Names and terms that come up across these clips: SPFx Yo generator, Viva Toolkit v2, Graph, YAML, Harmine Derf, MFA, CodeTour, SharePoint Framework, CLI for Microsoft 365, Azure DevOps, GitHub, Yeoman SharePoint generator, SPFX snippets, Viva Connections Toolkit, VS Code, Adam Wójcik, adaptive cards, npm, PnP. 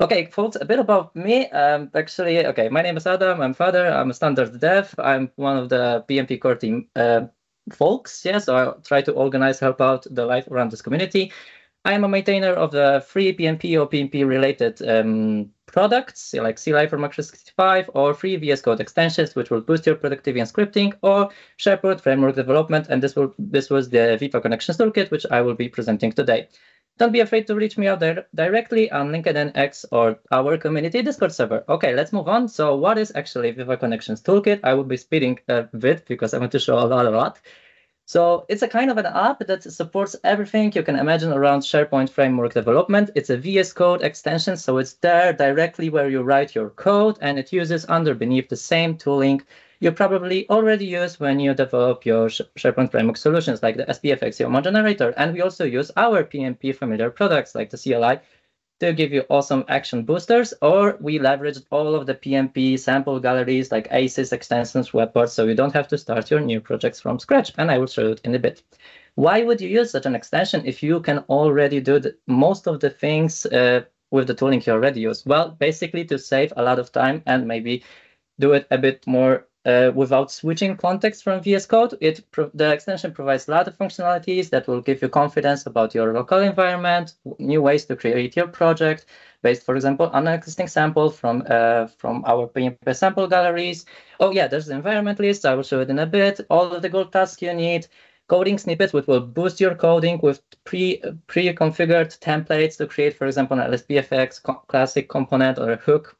Okay, folks, a bit about me. My name is Adam. I'm Father. I'm a standard dev. I'm one of the PnP core team folks. Yeah, so I try to organize, help out the life around this community. I'm a maintainer of the free PnP or PnP-related products, like CLI for Microsoft 365 or free VS Code extensions, which will boost your productivity and scripting, or SharePoint framework development. And this was the Viva Connections Toolkit, which I will be presenting today. Don't be afraid to reach me out there directly on LinkedIn, X, or our community Discord server. Okay, let's move on. So what is actually Viva Connections Toolkit? I will be speeding a bit because I want to show a lot. So it's a kind of an app that supports everything you can imagine around SharePoint framework development. It's a VS Code extension, so it's there directly where you write your code, and it uses underneath the same tooling you probably already use when you develop your SharePoint framework solutions, like the SPFx Yo generator. And we also use our PnP familiar products, like the CLI, to give you awesome action boosters, or we leverage all of the PnP sample galleries like ASIS extensions, webports, so you don't have to start your new projects from scratch, and I will show it in a bit. Why would you use such an extension if you can already do most of the things with the tooling you already use? Well, basically to save a lot of time and maybe do it a bit more without switching context from VS Code. The extension provides a lot of functionalities that will give you confidence about your local environment, new ways to create your project based, for example, on an existing sample from our PnP sample galleries. Oh yeah, there's the environment list. I will show it in a bit. All of the gold tasks you need, coding snippets, which will boost your coding with pre-configured templates to create, for example, an SPFX classic component or a hook.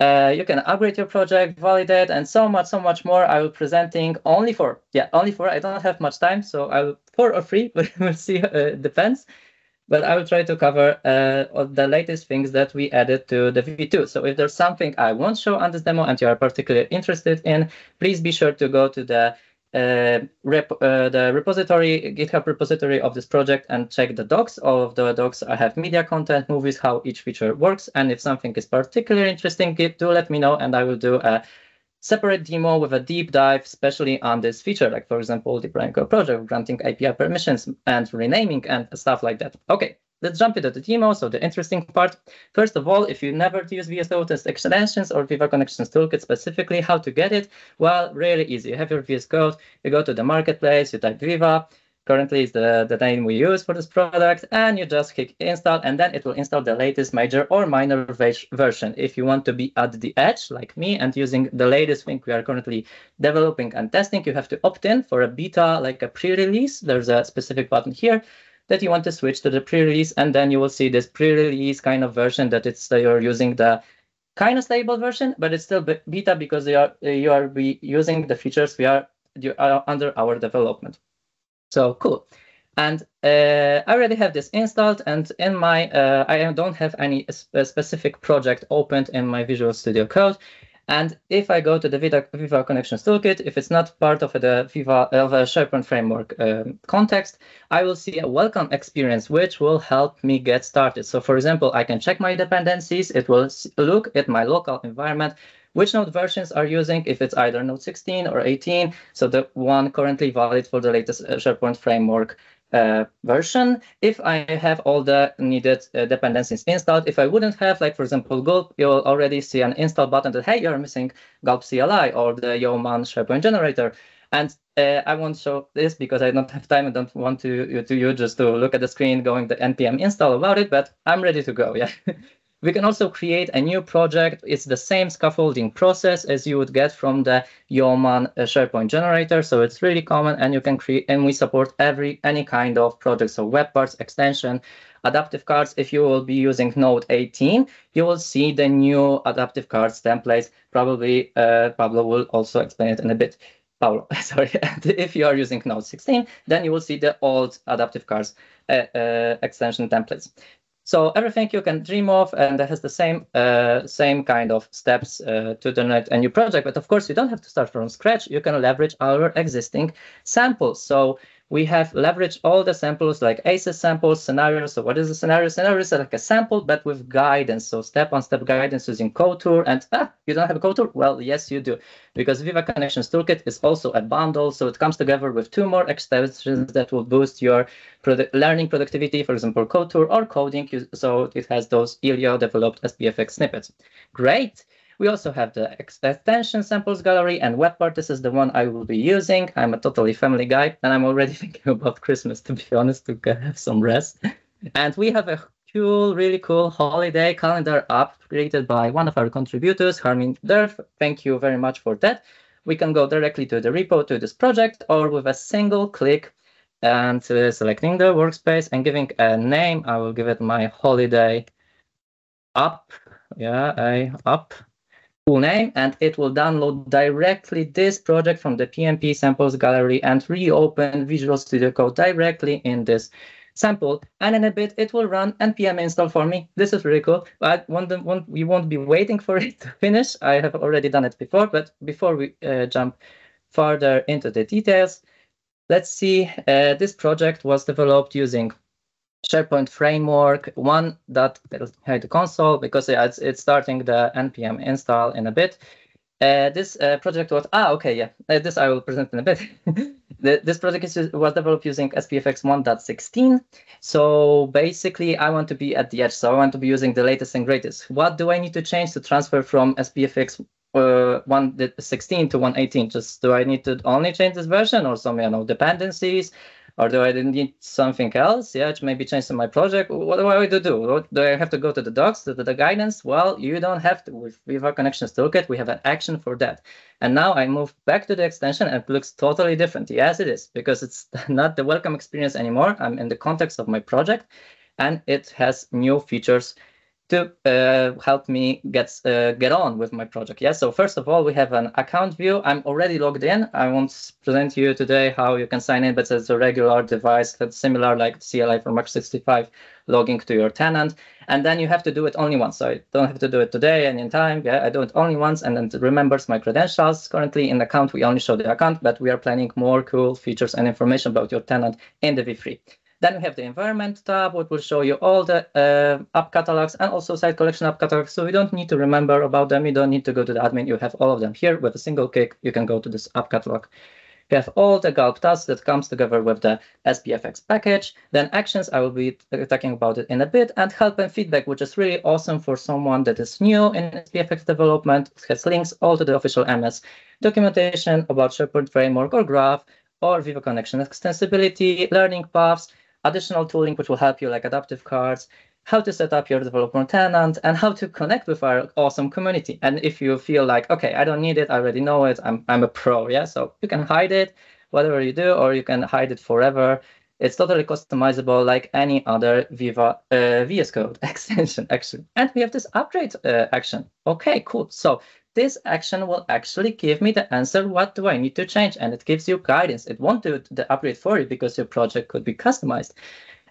You can upgrade your project, validate, and so much more. I will presenting only for. I don't have much time, so I will 4 or 3, but we'll see. Depends. But I will try to cover all the latest things that we added to the V2. So if there's something I won't show on this demo and you are particularly interested in, please be sure to go to the GitHub repository of this project and check the docs. All of the docs I have media content, movies, how each feature works, and if something is particularly interesting, do let me know and I will do a separate demo with a deep dive, especially on this feature, like for example, deploying a project, granting API permissions and renaming and stuff like that. Okay, let's jump into the demo. So the interesting part, first of all, if you never use VS Code extensions or Viva Connections Toolkit specifically, how to get it? Well, really easy. You have your VS Code, you go to the marketplace, you type Viva, currently is the name we use for this product, and you just click install, and then it will install the latest major or minor version. If you want to be at the edge, like me, and using the latest thing we are currently developing and testing, you have to opt in for a beta, like a pre-release. There's a specific button here that you want to switch to the pre-release, and then you will see this pre-release kind of version that it's you're using the kind of stable version, but it's still beta because you are using the features you are under our development. So cool. And I already have this installed, and in my I don't have any specific project opened in my Visual Studio Code. And if I go to the Viva Connections Toolkit, if it's not part of the Viva SharePoint framework context, I will see a welcome experience, which will help me get started. So for example, I can check my dependencies. It will look at my local environment, which node versions are using, if it's either node 16 or 18. So the one currently valid for the latest SharePoint framework version. If I have all the needed dependencies installed, if I wouldn't have, like for example, Gulp, you'll already see an install button that, hey, you're missing Gulp CLI or the Yeoman SharePoint generator. And I won't show this because I don't have time and don't want you just to look at the screen going the npm install about it, but I'm ready to go, yeah. We can also create a new project. It's the same scaffolding process as you would get from the Yeoman SharePoint generator. So it's really common, and you can create, and we support any kind of project. So web parts, extension, adaptive cards. If you will be using node 18, you will see the new adaptive cards templates. Probably Pablo will also explain it in a bit. Pablo, sorry. And if you are using node 16, then you will see the old adaptive cards extension templates. So everything you can dream of, and that has the same kind of steps to generate a new project. But of course, you don't have to start from scratch. You can leverage our existing samples. So we have leveraged all the samples like ASIS samples, scenarios. So what is a scenario? Scenarios are like a sample, but with guidance. So step-on-step guidance using CodeTour. And you don't have a CodeTour? Well, yes, you do. Because Viva Connections Toolkit is also a bundle. So it comes together with 2 more extensions that will boost your learning productivity, for example, CodeTour or coding. So it has those Elio-developed SPFX snippets. Great. We also have the extension samples gallery and web part. This is the one I will be using. I'm a totally family guy, and I'm already thinking about Christmas, to be honest, to have some rest. And we have a cool, really cool holiday calendar app created by one of our contributors, Harmine Derf. Thank you very much for that. We can go directly to the repo to this project, or with a single click and selecting the workspace and giving a name. I will give it my holiday app. Yeah, app. Name, and it will download directly this project from the PnP samples gallery and reopen Visual Studio Code directly in this sample. And in a bit, it will run npm install for me. This is really cool. But we won't be waiting for it to finish. I have already done it before, but before we jump further into the details, let's see. This project was developed using SharePoint Framework 1.8 console, because it's starting the npm install in a bit. This I will present in a bit. This project was developed using SPFX 1.16. So basically, I want to be at the edge. So I want to be using the latest and greatest. What do I need to change to transfer from SPFX 1.16 to 1.18? Just do I need to only change this version or some dependencies? Or do I need something else? Yeah, maybe change to my project. What do I need to do? Do I have to go to the docs, to the guidance? Well, you don't have to. With Viva Connections Toolkit, we have an action for that. And now I move back to the extension, and it looks totally different. Yes, it is, because it's not the welcome experience anymore. I'm in the context of my project, and it has new features to help me get on with my project. Yeah, so first of all, we have an account view. I'm already logged in. I won't present to you today how you can sign in, but it's a regular device that's similar like CLI for Microsoft 365, logging to your tenant. And then you have to do it only once. So I don't have to do it today and in time. Yeah, I do it only once, and then it remembers my credentials. Currently in account, we only show the account, but we are planning more cool features and information about your tenant in the V3. Then we have the environment tab, which will show you all the app catalogs and also site collection app catalogs. So you don't need to remember about them. You don't need to go to the admin. You have all of them here. With a single click, you can go to this app catalog. You have all the gulp tasks that comes together with the SPFX package. Then actions, I will be talking about it in a bit, and help and feedback, which is really awesome for someone that is new in SPFX development. It has links all to the official MS documentation about SharePoint Framework or Graph or Viva Connection extensibility, learning paths, additional tooling which will help you, like adaptive cards, how to set up your development tenant, and how to connect with our awesome community. And if you feel like, okay, I don't need it, I already know it, I'm a pro, yeah? So you can hide it, whatever you do, or you can hide it forever. It's totally customizable like any other Viva VS Code extension action. And we have this upgrade action. Okay, cool. So this action will actually give me the answer, what do I need to change? And it gives you guidance. It won't do the upgrade for you because your project could be customized.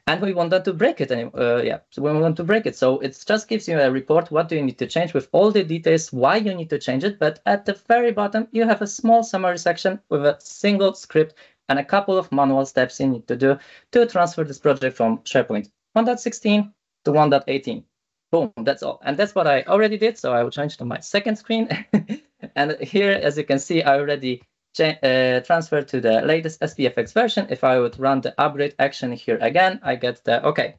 And we won't want to break it anymore. So we want to break it. So it just gives you a report, what do you need to change, with all the details, why you need to change it. But at the very bottom, you have a small summary section with a single script and a couple of manual steps you need to do to transfer this project from SharePoint 1.16 to 1.18. Boom, that's all. And that's what I already did. So I will change to my second screen. And here, as you can see, I already transferred to the latest SPFX version. If I would run the upgrade action here again, I get the, okay,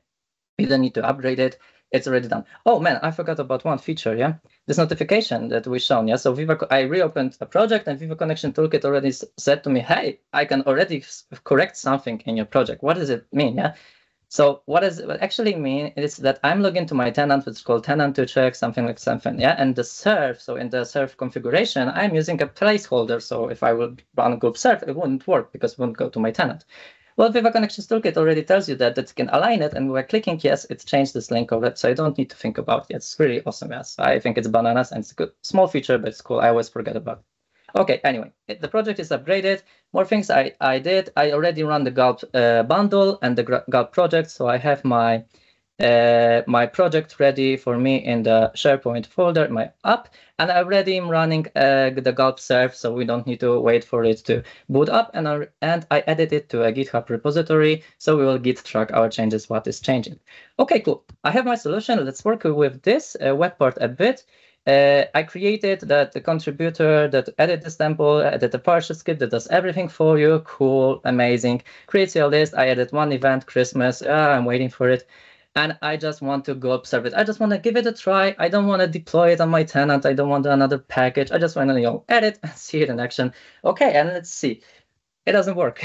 you don't need to upgrade it. It's already done. Oh man, I forgot about one feature, yeah? This notification that we shown, yeah? So I reopened a project and Viva Connection Toolkit already said to me, hey, I can already correct something in your project. What does it mean, yeah? So what does it actually mean is that I'm logged into my tenant, which is called tenant to check, something, yeah? And the serve, so in the serve configuration, I'm using a placeholder. So if I will run group serve, it wouldn't work because it won't go to my tenant. Well, Viva Connections Toolkit already tells you that you can align it, and we're clicking yes, it's changed this link over it, so I don't need to think about it. It's really awesome, yes. I think it's bananas, and it's a good small feature, but it's cool. I always forget about it. Okay, anyway, the project is upgraded. More things I did. I already run the Gulp bundle and the Gulp project, so I have my my project ready for me in the SharePoint folder, my app, and I already am running the gulp serve, so we don't need to wait for it to boot up, and I edit it to a GitHub repository, so we will git track our changes, what is changing. Okay, cool. I have my solution. Let's work with this web part a bit. I created the contributor that edit this template, edit the partial script that does everything for you. Cool, amazing. Create your list. I edit one event, Christmas. I'm waiting for it. And I just want to go observe it. I just want to give it a try. I don't want to deploy it on my tenant. I don't want another package. I just want to edit and see it in action. Okay, and let's see. It doesn't work.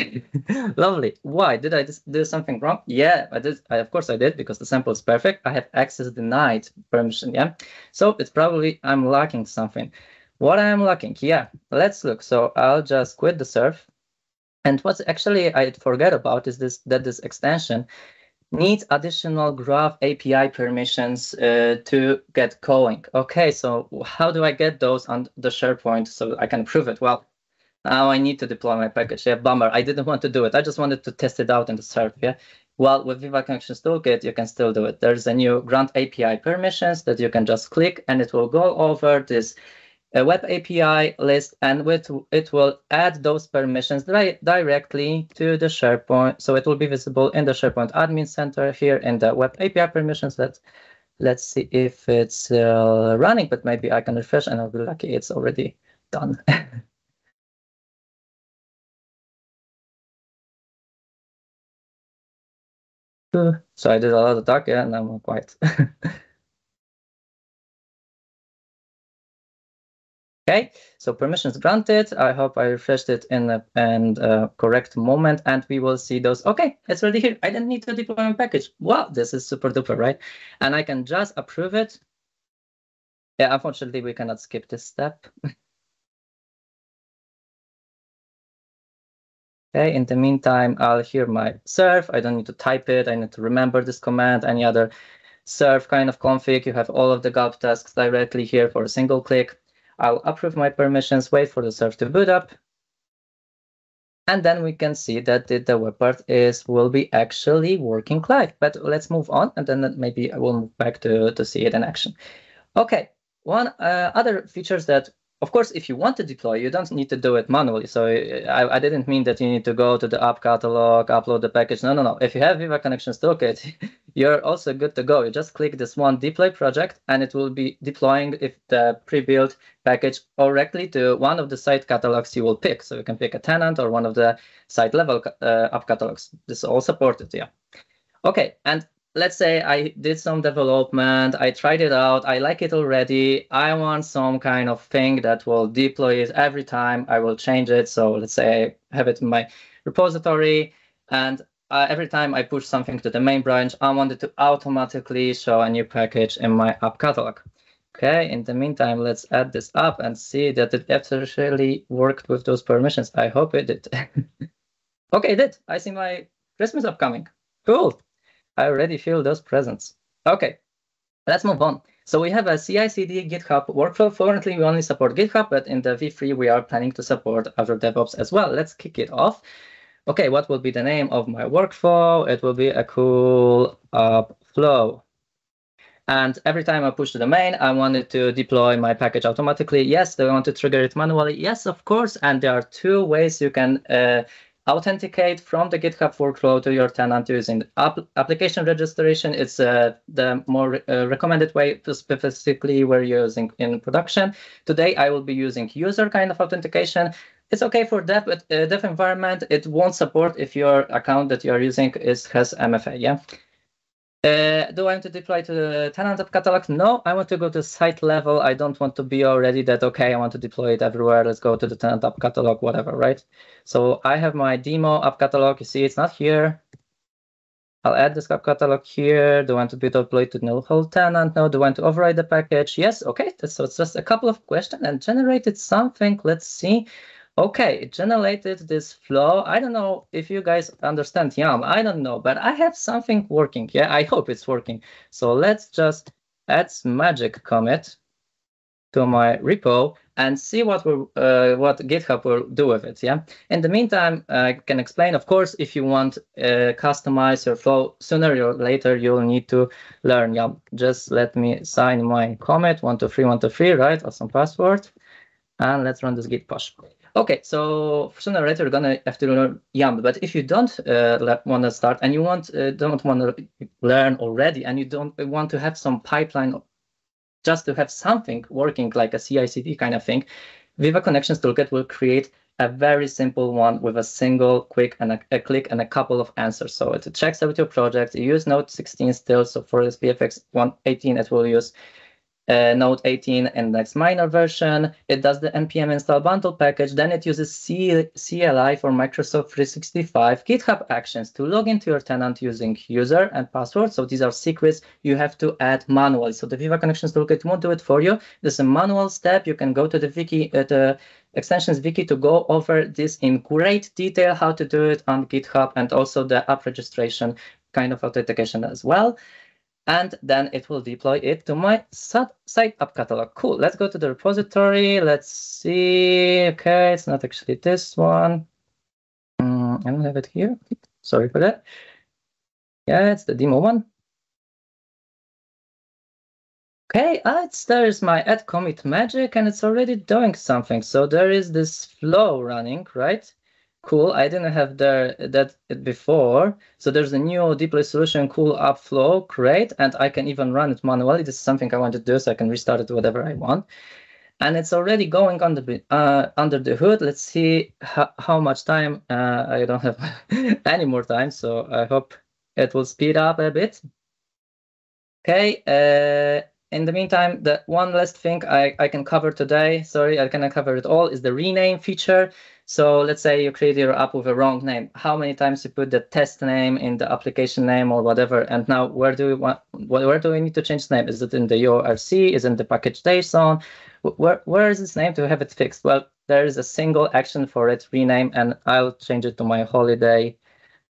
Lovely. Why? Did I do something wrong? Yeah, of course I did, because the sample is perfect. I have access denied permission, yeah? So it's probably I'm lacking something. What I'm lacking? Yeah, let's look. So I'll just quit the serve. And what's actually I forget about is that this extension needs additional graph API permissions to get going. Okay, so how do I get those on the SharePoint so I can prove it? Well, now I need to deploy my package. Yeah, bummer. I didn't want to do it. I just wanted to test it out in the serve. Yeah. Well, with Viva Connections Toolkit, you can still do it. There's a new grant API permissions that you can just click, and it will go over this web API list, and with it will add those permissions directly to the SharePoint. So it will be visible in the SharePoint Admin Center here in the web API permissions. Let's see if it's running, but maybe I can refresh, and I'll be lucky it's already done. So I did a lot of talk, yeah, and I'm quiet. Okay, so permissions granted. I hope I refreshed it in the correct moment, and we will see those. Okay, it's already here. I didn't need to deploy my package. Wow, this is super duper, right? And I can just approve it. Yeah, unfortunately, we cannot skip this step. Okay, in the meantime, I'll hear my serve. I don't need to type it. I need to remember this command. Any other serve kind of config, you have all of the gulp tasks directly here for a single click. I'll approve my permissions, wait for the serve to boot up. And then we can see that the web part will be actually working live. But let's move on, and then maybe I will move back to see it in action. Okay, one other features that, of course, if you want to deploy, you don't need to do it manually. So I didn't mean that you need to go to the app catalog, upload the package. No, no, no. If you have Viva Connections Toolkit, you're also good to go. You just click this one deploy project, and it will be deploying if the pre-built package directly to one of the site catalogs you will pick. So you can pick a tenant or one of the site level app catalogs. This is all supported, yeah. Okay, and let's say I did some development, I tried it out, I like it already, I want some kind of thing that will deploy it every time I will change it. So let's say I have it in my repository, and every time I push something to the main branch, I want it to automatically show a new package in my app catalog. Okay, in the meantime, let's add this up and see that it actually worked with those permissions. I hope it did. Okay, it did. I see my Christmas upcoming. Cool. I already feel those presents. Okay, let's move on. So we have a CI/CD GitHub workflow. Currently, we only support GitHub, but in the V3, we are planning to support Azure DevOps as well. Let's kick it off. Okay, what will be the name of my workflow? It will be a cool app flow. And every time I push the domain, I wanted to deploy my package automatically. Yes, do I want to trigger it manually? Yes, of course. And there are two ways you can authenticate from the GitHub workflow to your tenant using application registration. It's the more recommended way, specifically we're using in production. Today, I will be using user kind of authentication. It's okay for dev, but dev environment, it won't support if your account that you're using has MFA, yeah? Do I want to deploy to the tenant app catalog? No, I want to go to site level. I don't want to be already that, okay, I want to deploy it everywhere. Let's go to the tenant app catalog, whatever, right? So I have my demo app catalog. You see, it's not here. I'll add this app catalog here. Do I want to be deployed to the whole tenant? No. Do I want to override the package? Yes, okay. So it's just a couple of questions and generated something. Let's see. Okay, it generated this flow. I don't know if you guys understand Yum. I don't know, but I have something working. Yeah, I hope it's working. So let's just add some magic commit to my repo. and see what GitHub will do with it. Yeah. In the meantime, I can explain. Of course, if you want customize your flow sooner or later, you'll need to learn. Yeah. Just let me sign my commit 123 123, right? Awesome password, and let's run this git push. Okay, so sooner or later you're gonna have to learn YAML. But if you don't want to start and you don't want to learn already, and you don't want to have some pipeline just to have something working like a CI/CD kind of thing, Viva Connections Toolkit will create a very simple one with a single quick and a click and a couple of answers. So it checks out your project. You use Node 16 still. So for SPFX 118, it will use Node 18 and next minor version. It does the npm install bundle package. Then it uses CLI for Microsoft 365, GitHub Actions to log into your tenant using user and password. So these are secrets you have to add manually. So the Viva Connections Toolkit won't do it for you. There's a manual step. You can go to the wiki, the extensions wiki, to go over this in great detail, how to do it on GitHub, and also the app registration kind of authentication as well. And then it will deploy it to my site app catalog. Cool. Let's go to the repository. Let's see. Okay, it's not actually this one. I don't have it here. Sorry for that. Yeah, it's the demo one. Okay, there is my add commit magic, and it's already doing something. So there is this flow running, right? Cool, I didn't have that before. So there's a new deploy solution, cool app flow, great. And I can even run it manually. This is something I want to do, so I can restart it whatever I want. And it's already going on the, under the hood. Let's see how much time. I don't have any more time, so I hope it will speed up a bit. Okay. In the meantime, the one last thing I can cover today, sorry, I cannot cover it all, is the rename feature. So let's say you create your app with a wrong name. How many times you put the test name in the application name or whatever? And now where do we need to change the name? Is it in the URC? Is it in the package JSON? Where is this name to have it fixed? Well, there is a single action for it, rename, and I'll change it to my holiday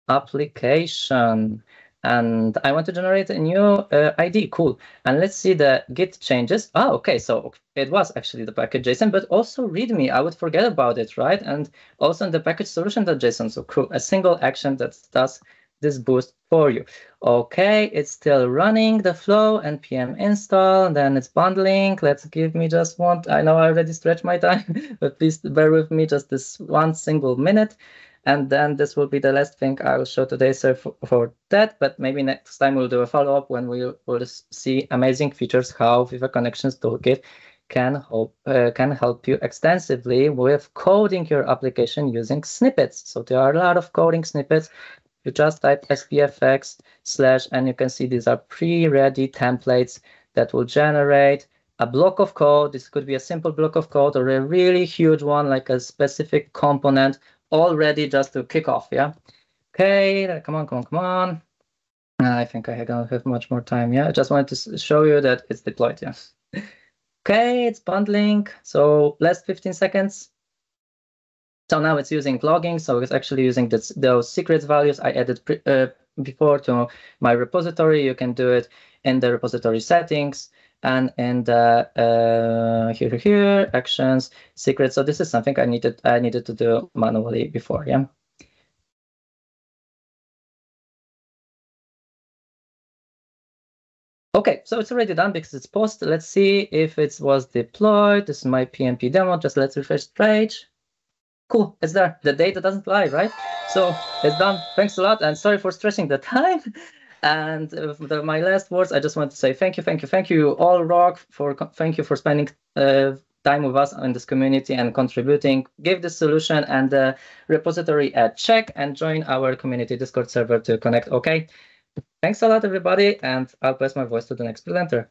application. And I want to generate a new ID. Cool. And let's see the git changes. Oh, okay. So it was actually the package JSON, but also README. I would forget about it, right? And also in the package solution.json. So cool. A single action that does this boost for you. Okay. It's still running the flow, npm install, then it's bundling. Let's give me just one. I know I already stretched my time, but please bear with me just this one single minute. And then this will be the last thing I will show today, so for that, but maybe next time we'll do a follow-up when we will see amazing features how Viva Connections Toolkit can help you extensively with coding your application using snippets. So there are a lot of coding snippets. You just type SPFX / and you can see these are pre-ready templates that will generate a block of code. This could be a simple block of code or a really huge one, like a specific component, already just to kick off, yeah? Okay, come on, come on, come on. I think I don't have much more time, yeah? I just wanted to show you that it's deployed, yes. Okay, it's bundling, so last 15 seconds. So now it's using logging, so it's actually using those secrets values I added before to my repository. You can do it in the repository settings, and in the here actions secrets. So this is something I needed to do manually before, yeah. Okay, so it's already done because it's posted. Let's see if it was deployed. This is my PnP demo. Just let's refresh the page. Cool, it's there. The data doesn't lie, right? So it's done. Thanks a lot, and sorry for stretching the time. And my last words, I just want to say thank you, thank you, thank you. You all rock. Thank you for spending time with us in this community and contributing. Give this solution and the repository a check, and join our community Discord server to connect. Okay, thanks a lot, everybody, and I'll pass my voice to the next presenter.